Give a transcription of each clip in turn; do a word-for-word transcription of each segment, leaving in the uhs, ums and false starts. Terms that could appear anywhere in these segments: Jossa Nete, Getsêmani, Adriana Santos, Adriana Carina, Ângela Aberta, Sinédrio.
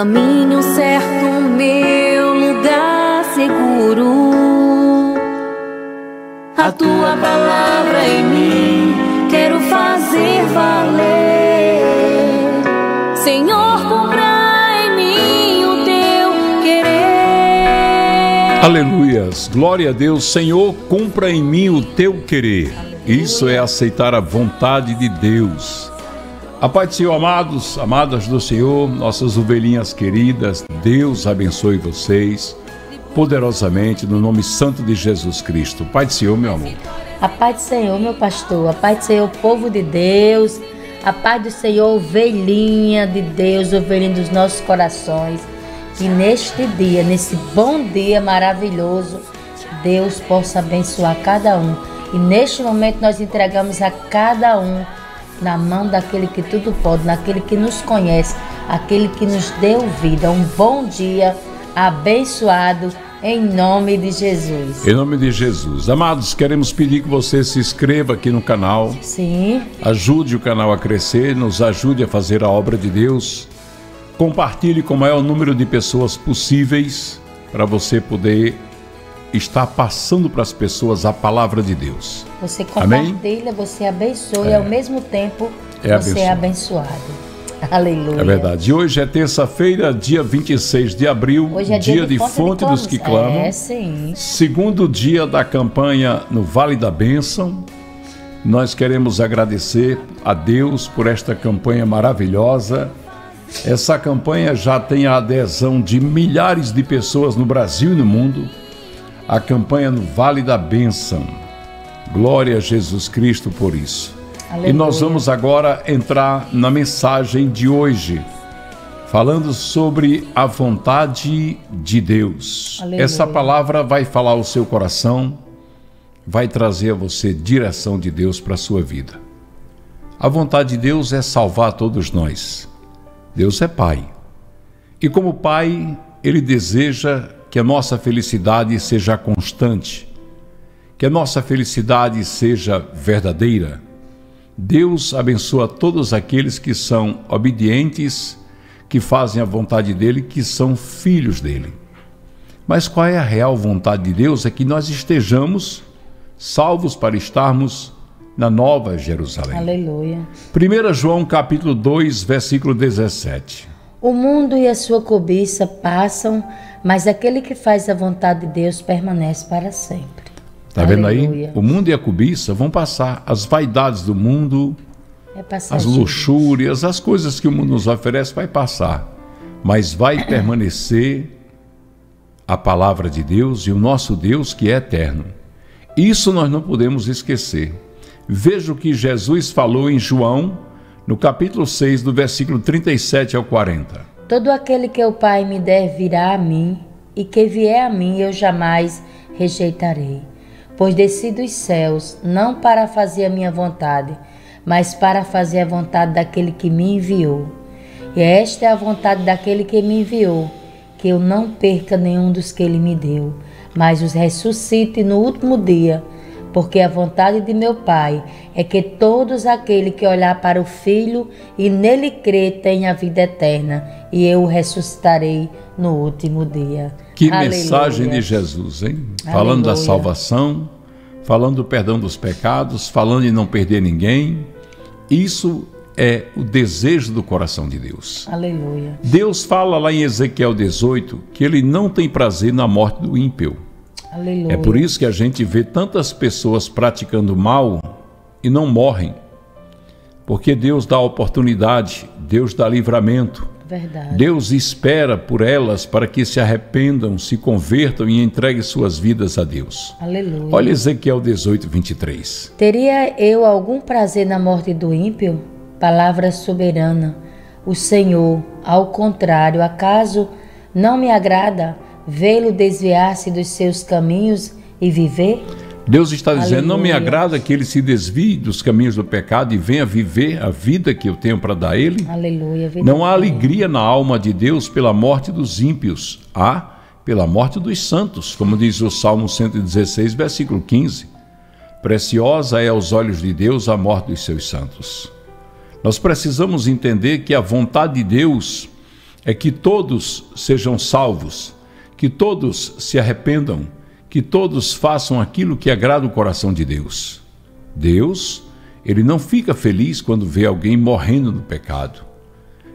caminho certo, meu lugar seguro. A tua palavra em mim quero fazer valer. Senhor, cumpra em mim o teu querer. Aleluias, glória a Deus. Senhor, cumpra em mim o teu querer. Isso é aceitar a vontade de Deus. A paz do Senhor, amados, amadas do Senhor, nossas ovelhinhas queridas, Deus abençoe vocês poderosamente no nome santo de Jesus Cristo. Pai do Senhor, meu amor. A paz do Senhor, meu pastor. A paz do Senhor, povo de Deus. A paz do Senhor, ovelhinha de Deus, ovelhinha dos nossos corações. Que neste dia, nesse bom dia maravilhoso, Deus possa abençoar cada um. E neste momento nós entregamos a cada um na mão daquele que tudo pode, naquele que nos conhece, aquele que nos deu vida. Um bom dia abençoado em nome de Jesus. Em nome de Jesus. Amados, queremos pedir que você se inscreva aqui no canal. Sim. Ajude o canal a crescer, nos ajude a fazer a obra de Deus. Compartilhe com o maior número de pessoas possíveis para você poder estar passando para as pessoas a palavra de Deus. Você compartilha, amém? Você abençoa é. e ao mesmo tempo é você abençoado. é abençoado. Aleluia. É verdade. E hoje é terça-feira, dia vinte e seis de abril, hoje é dia, dia de, de Fonte, fonte de dos que Clamam. É, sim. Segundo dia da campanha no Vale da Bênção. Nós queremos agradecer a Deus por esta campanha maravilhosa. Essa campanha já tem a adesão de milhares de pessoas no Brasil e no mundo. A campanha no Vale da Bênção. Glória a Jesus Cristo por isso. Aleluia. E nós vamos agora entrar na mensagem de hoje, falando sobre a vontade de Deus. Aleluia. Essa palavra vai falar ao seu coração, vai trazer a você direção de Deus para a sua vida. A vontade de Deus é salvar todos nós. Deus é Pai. E como Pai, Ele deseja que a nossa felicidade seja constante, que a nossa felicidade seja verdadeira. Deus abençoa todos aqueles que são obedientes, que fazem a vontade dEle, que são filhos dEle. Mas qual é a real vontade de Deus? É que nós estejamos salvos para estarmos na Nova Jerusalém. Aleluia. primeira João capítulo dois, versículo dezessete. O mundo e a sua cobiça passam, mas aquele que faz a vontade de Deus permanece para sempre. Está vendo aí? O mundo e a cobiça vão passar. As vaidades do mundo, é as luxúrias, as coisas que o mundo nos oferece, vai passar. Mas vai permanecer a palavra de Deus e o nosso Deus que é eterno. Isso nós não podemos esquecer. Veja o que Jesus falou em João, no capítulo seis, do versículo trinta e sete ao quarenta. Todo aquele que o Pai me der virá a mim, e que vier a mim eu jamais rejeitarei. Pois desci dos céus, não para fazer a minha vontade, mas para fazer a vontade daquele que me enviou. E esta é a vontade daquele que me enviou, que eu não perca nenhum dos que ele me deu, mas os ressuscite no último dia, porque a vontade de meu Pai é que todos aqueles que olhar para o Filho e nele crer tenham a vida eterna, e eu o ressuscitarei no último dia. Que Aleluia. Mensagem de Jesus, hein? Aleluia. Falando da salvação, falando do perdão dos pecados, falando em não perder ninguém. Isso é o desejo do coração de Deus. Aleluia. Deus fala lá em Ezequiel dezoito que ele não tem prazer na morte do ímpio. Aleluia. É por isso que a gente vê tantas pessoas praticando mal e não morrem. Porque Deus dá oportunidade, Deus dá livramento. Verdade. Deus espera por elas para que se arrependam, se convertam e entreguem suas vidas a Deus. Aleluia. Olha Ezequiel dezoito, vinte e três. Teria eu algum prazer na morte do ímpio? Palavra soberana. O Senhor, ao contrário, acaso não me agrada vê-lo desviar-se dos seus caminhos e viver? Deus está dizendo, Aleluia. Não me agrada que ele se desvie dos caminhos do pecado e venha viver a vida que eu tenho para dar a ele. Aleluia, não há alegria na alma de Deus pela morte dos ímpios, há pela morte dos santos, como diz o Salmo cento e dezesseis, versículo quinze. Preciosa é aos olhos de Deus a morte dos seus santos. Nós precisamos entender que a vontade de Deus é que todos sejam salvos, que todos se arrependam, que todos façam aquilo que agrada o coração de Deus. Deus, ele não fica feliz quando vê alguém morrendo no pecado,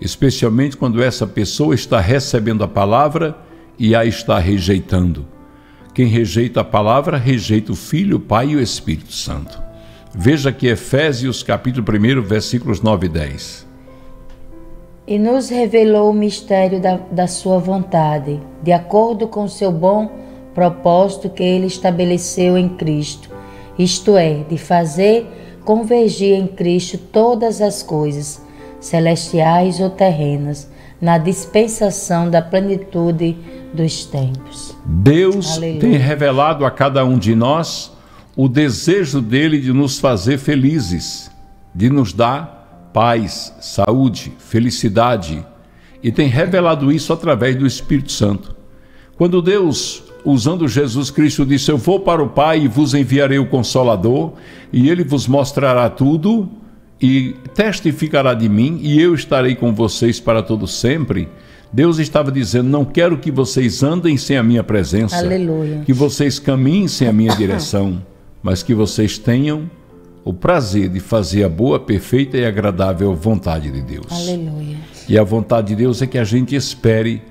especialmente quando essa pessoa está recebendo a palavra e a está rejeitando. Quem rejeita a palavra, rejeita o Filho, o Pai e o Espírito Santo. Veja que Efésios capítulo um, versículos nove e dez. E nos revelou o mistério da, da sua vontade, de acordo com o seu bom propósito que ele estabeleceu em Cristo, isto é, de fazer convergir em Cristo todas as coisas, celestiais ou terrenas, na dispensação da plenitude dos tempos. Deus Aleluia. Tem revelado a cada um de nós o desejo dele de nos fazer felizes, de nos dar paz, saúde, felicidade, e tem revelado isso através do Espírito Santo. Quando Deus, usando Jesus Cristo, disse: eu vou para o Pai e vos enviarei o Consolador, e ele vos mostrará tudo e testificará de mim, e eu estarei com vocês para todo sempre. Deus estava dizendo: não quero que vocês andem sem a minha presença, Aleluia. Que vocês caminhem sem a minha direção, mas que vocês tenham o prazer de fazer a boa, perfeita e agradável vontade de Deus. Aleluia. E a vontade de Deus é que a gente espere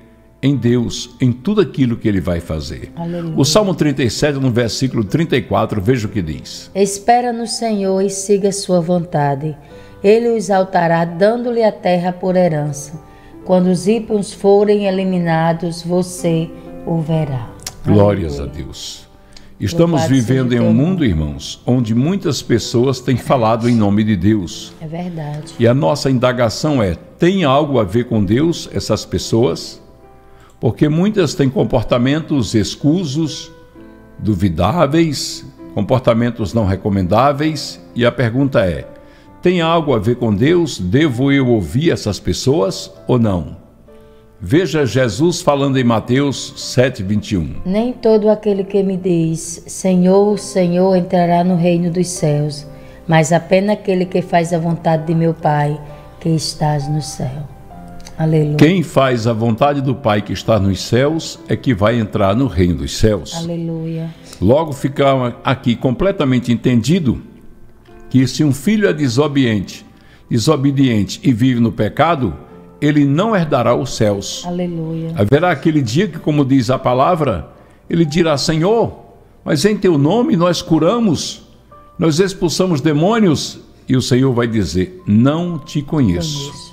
em Deus, em tudo aquilo que ele vai fazer. Aleluia. O Salmo trinta e sete, no versículo trinta e quatro, veja o que diz: espera no Senhor e siga sua vontade. Ele o exaltará, dando-lhe a terra por herança. Quando os ímpios forem eliminados, você o verá. Glórias Aleluia. A Deus. Estamos vivendo em um mundo, irmãos, onde muitas pessoas têm falado em nome de Deus. É verdade. E a nossa indagação é: tem algo a ver com Deus essas pessoas? Porque muitas têm comportamentos escusos, duvidáveis, comportamentos não recomendáveis, e a pergunta é: tem algo a ver com Deus? Devo eu ouvir essas pessoas ou não? Veja Jesus falando em Mateus sete, vinte e um. Nem todo aquele que me diz: Senhor, Senhor, entrará no reino dos céus, mas apenas aquele que faz a vontade de meu Pai, que estás no céu. Aleluia. Quem faz a vontade do Pai que está nos céus é que vai entrar no reino dos céus. Aleluia. Logo fica aqui completamente entendido que se um filho é desobediente, desobediente e vive no pecado, ele não herdará os céus. Aleluia. Haverá aquele dia que, como diz a palavra, ele dirá: Senhor, mas em teu nome nós curamos, nós expulsamos demônios, e o Senhor vai dizer: não te conheço. conheço.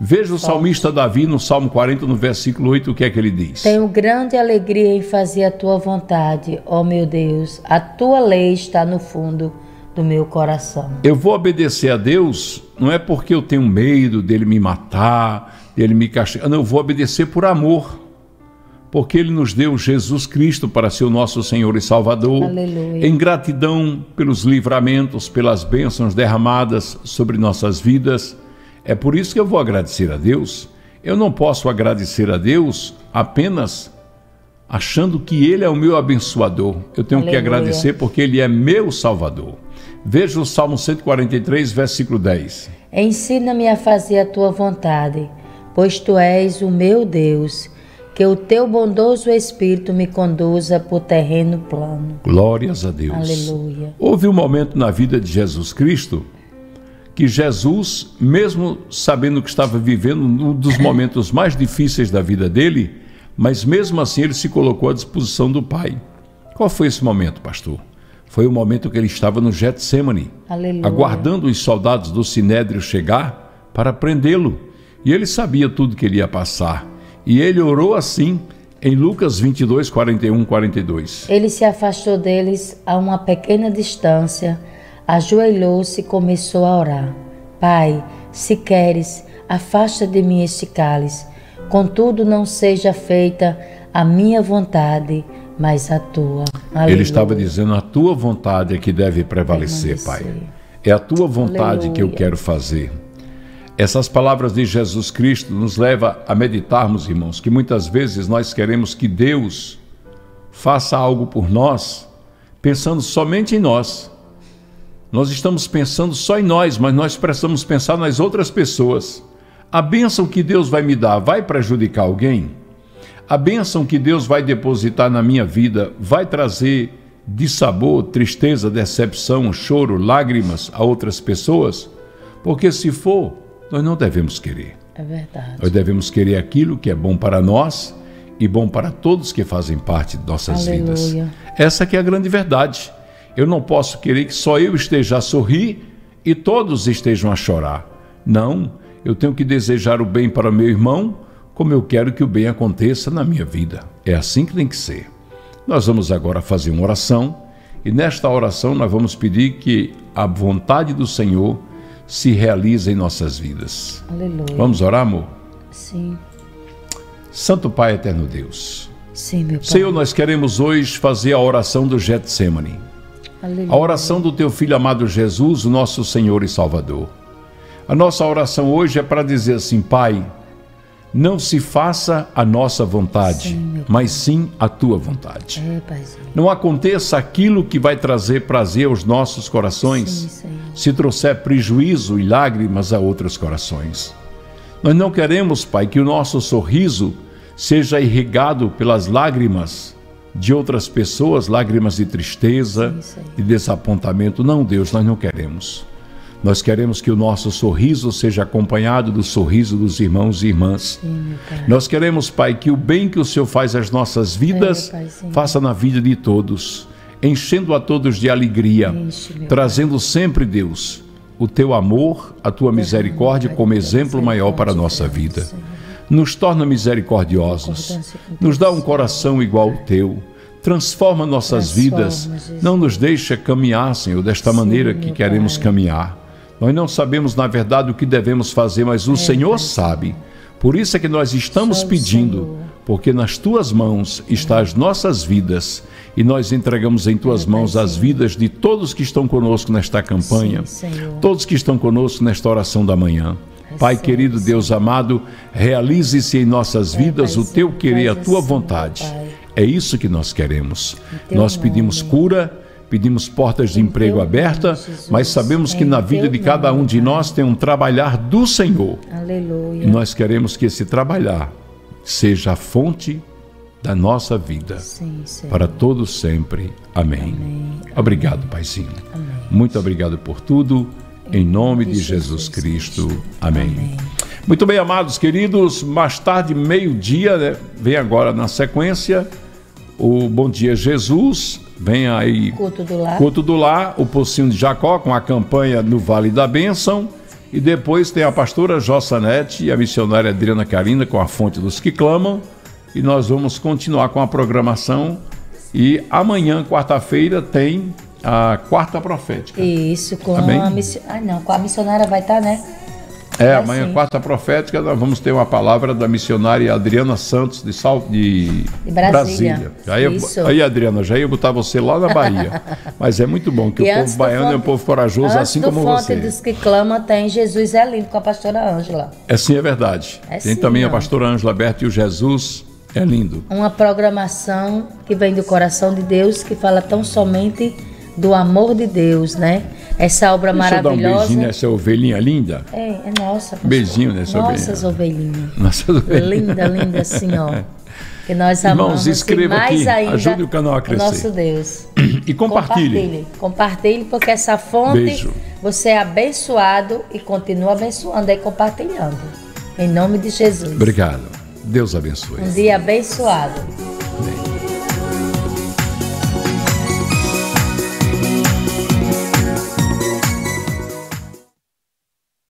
Veja o salmista Davi no Salmo quarenta, no versículo oito, o que é que ele diz? Tenho grande alegria em fazer a tua vontade, ó meu Deus. A tua lei está no fundo do meu coração. Eu vou obedecer a Deus, não é porque eu tenho medo dele me matar, dele me castigar. Não, eu vou obedecer por amor, porque ele nos deu Jesus Cristo para ser o nosso Senhor e Salvador. Aleluia. Em gratidão pelos livramentos, pelas bênçãos derramadas sobre nossas vidas. É por isso que eu vou agradecer a Deus. Eu não posso agradecer a Deus apenas achando que ele é o meu abençoador. Eu tenho Aleluia. Que agradecer porque ele é meu salvador. Veja o Salmo cento e quarenta e três, versículo dez. Ensina-me a fazer a tua vontade, pois tu és o meu Deus. Que o teu bondoso Espírito me conduza por terreno plano. Glórias a Deus. Aleluia. Houve um momento na vida de Jesus Cristo que Jesus, mesmo sabendo que estava vivendo um dos momentos mais difíceis da vida dele, mas mesmo assim ele se colocou à disposição do Pai. Qual foi esse momento, pastor? Foi o momento que ele estava no Getsêmani, Aleluia. Aguardando os soldados do Sinédrio chegar para prendê-lo. E ele sabia tudo que ele ia passar. E ele orou assim em Lucas vinte e dois, quarenta e um, quarenta e dois. Ele se afastou deles a uma pequena distância, ajoelhou-se e começou a orar. Pai, se queres, afasta de mim este cálice. Contudo, não seja feita a minha vontade, mas a tua. Aleluia. Ele estava dizendo: a tua vontade é que deve prevalecer, Pai. É a tua vontade Aleluia. Que eu quero fazer. Essas palavras de Jesus Cristo nos leva a meditarmos, irmãos, que muitas vezes nós queremos que Deus faça algo por nós, pensando somente em nós. Nós estamos pensando só em nós, mas nós precisamos pensar nas outras pessoas. A bênção que Deus vai me dar vai prejudicar alguém? A bênção que Deus vai depositar na minha vida vai trazer dissabor, tristeza, decepção, choro, lágrimas a outras pessoas? Porque se for, nós não devemos querer. É verdade. Nós devemos querer aquilo que é bom para nós e bom para todos que fazem parte de nossas Aleluia. vidas. Essa que é a grande verdade. Eu não posso querer que só eu esteja a sorrir e todos estejam a chorar. Não, eu tenho que desejar o bem para meu irmão como eu quero que o bem aconteça na minha vida. É assim que tem que ser. Nós vamos agora fazer uma oração e nesta oração nós vamos pedir que a vontade do Senhor se realize em nossas vidas. Aleluia. Vamos orar, amor? Sim. Santo Pai, eterno Deus. Sim, meu Pai. Senhor, nós queremos hoje fazer a oração do Getsêmani. Aleluia. A oração do Teu Filho amado Jesus, o nosso Senhor e Salvador. A nossa oração hoje é para dizer assim, Pai, não se faça a nossa vontade, sim, mas sim a Tua vontade. É, Paizinho. Não aconteça aquilo que vai trazer prazer aos nossos corações, sim, se trouxer prejuízo e lágrimas a outros corações. Nós não queremos, Pai, que o nosso sorriso seja irrigado pelas lágrimas de outras pessoas, lágrimas de tristeza, sim, e desapontamento. Não, Deus, nós não queremos. Nós queremos que o nosso sorriso seja acompanhado do sorriso dos irmãos e irmãs. Sim, nós queremos, Pai, que o bem que o Senhor faz às nossas vidas, é, Pai, faça na vida de todos, enchendo a todos de alegria, enche, trazendo Pai. sempre, Deus, o Teu amor, a Tua misericórdia como exemplo maior para a nossa vida. Nos torna misericordiosos, nos dá um coração igual ao Teu. Transforma nossas vidas, não nos deixa caminhar, Senhor, desta maneira que queremos caminhar. Nós não sabemos, na verdade, o que devemos fazer, mas o é, Senhor Pai. sabe. Por isso é que nós estamos Só pedindo, Senhor. porque nas Tuas mãos estão as nossas vidas e nós entregamos em Tuas é, mãos Pai, as Senhor. vidas de todos que estão conosco nesta campanha, Sim, todos que estão conosco nesta oração da manhã. É, Pai Senhor, querido, Senhor. Deus amado, realize-se em nossas é, vidas Pai, o Teu querer, a Tua assim, vontade. Pai. É isso que nós queremos. Nós nome. pedimos cura, pedimos portas de emprego abertas, mas sabemos que na vida de cada um de nós tem um trabalhar do Senhor. Aleluia. E nós queremos que esse trabalhar seja a fonte da nossa vida. Sim, para todos sempre. Amém. Amém. Obrigado, Paizinho. Amém. Muito obrigado por tudo. Em nome de Jesus Cristo. Amém. Amém. Muito bem, amados, queridos. Mais tarde, meio-dia, né? Vem agora na sequência o Bom Dia Jesus. Vem aí Culto do Lar, Culto do Lar, o Pocinho de Jacó, com a campanha no Vale da Bênção. E depois tem a pastora Jossa Nete e a missionária Adriana Carina com a Fonte dos que Clamam. E nós vamos continuar com a programação. E amanhã, quarta-feira, tem a Quarta Profética. Isso, com Amém? a missionária. Ah, não, com a missionária vai estar, né? É, vai amanhã, sim. Quarta Profética, nós vamos ter uma palavra da missionária Adriana Santos de, Sal... de... de Brasília. Brasília. Aí, aí, Adriana, já ia botar você lá na Bahia. Mas é muito bom, que e o povo baiano fonte... é um povo corajoso, assim como você. Antes do Fonte dos que Clama tem Jesus é Lindo, com a pastora Ângela. É sim, é verdade. É, tem sim, também não. a pastora Ângela Aberta e o Jesus é Lindo. Uma programação que vem do coração de Deus, que fala tão somente do amor de Deus, né? Essa obra Deixa maravilhosa. Deixa eu dar um beijinho nessa ovelhinha linda. É, é nossa. Pastor. Beijinho nessa ovelhinha. Nossas ovelhinhas. Nossas ovelhinhas. Linda, linda, assim, ó. Que nós amamos. Irmãos, inscreva aqui. Ajude o canal a crescer. Nosso Deus. E compartilhe. Compartilhe, compartilhe porque essa fonte, Beijo. você é abençoado e continua abençoando e compartilhando. Em nome de Jesus. Obrigado. Deus abençoe. Um dia abençoado. Amém.